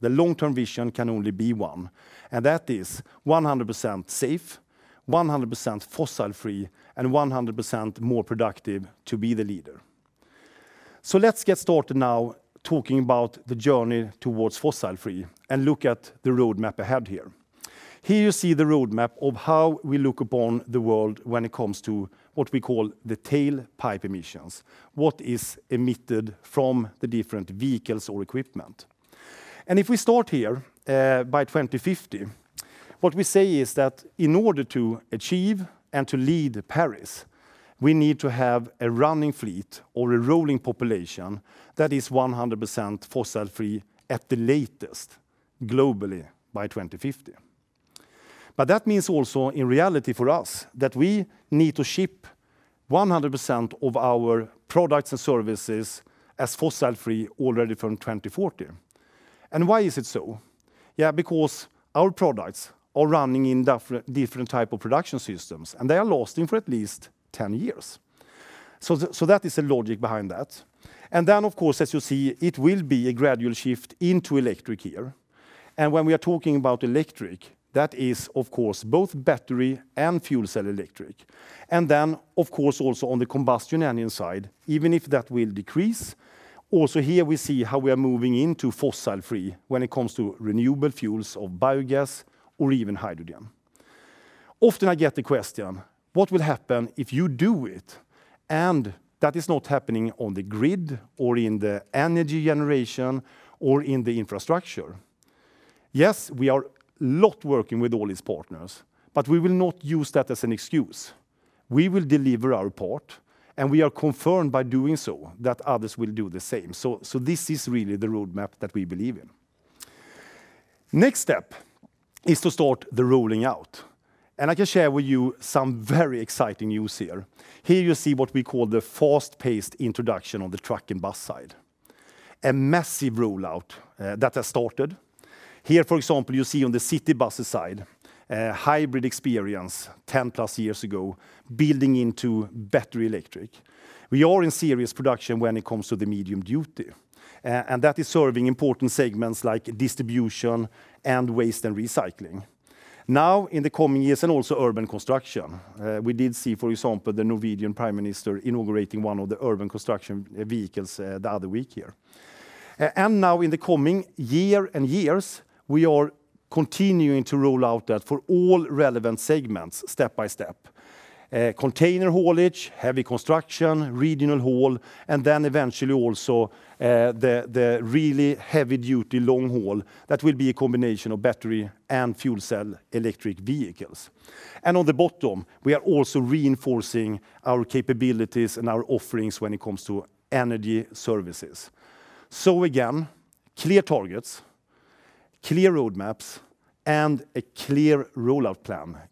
The long-term vision can only be one, and that is 100% safe, 100% fossil-free, and 100% more productive to be the leader. So let's get started now talking about the journey towards fossil-free and look at the roadmap ahead here. Here you see the roadmap of how we look upon the world when it comes to what we call the tailpipe emissions, what is emitted from the different vehicles or equipment. And if we start here by 2050, what we say is that in order to achieve and to lead Paris, we need to have a running fleet or a rolling population that is 100% fossil-free at the latest globally by 2050. But that means also in reality for us that we need to ship 100% of our products and services as fossil-free already from 2040. And why is it so? Yeah, because our products are running in different type of production systems, and they are lasting for at least 10 years. So that is the logic behind that. And then, of course, as you see, it will be a gradual shift into electric here. And when we are talking about electric, that is, of course, both battery and fuel cell electric. And then, of course, also on the combustion engine side, even if that will decrease, also here we see how we are moving into fossil-free when it comes to renewable fuels of biogas or even hydrogen. Often I get the question, what will happen if you do it? And that is not happening on the grid or in the energy generation or in the infrastructure. Yes, we are a lot working with all these partners, but we will not use that as an excuse. We will deliver our part. And we are confirmed by doing so that others will do the same. So this is really the roadmap that we believe in. Next step is to start the rolling out. And I can share with you some very exciting news here. Here you see what we call the fast-paced introduction on the truck and bus side. A massive rollout that has started. Here, for example, you see on the city buses side, hybrid experience 10 plus years ago, building into battery electric. We are in serious production when it comes to the medium duty. And that is serving important segments like distribution and waste and recycling. Now, in the coming years, and also urban construction. We did see, for example, the Norwegian Prime Minister inaugurating one of the urban construction vehicles the other week here. And now, in the coming year and years, we are continuing to roll out that for all relevant segments, step by step. Container haulage, heavy construction, regional haul, and then eventually also the really heavy-duty long haul that will be a combination of battery and fuel cell electric vehicles. And on the bottom, we are also reinforcing our capabilities and our offerings when it comes to energy services. So again, clear targets, clear roadmaps, and a clear rollout plan,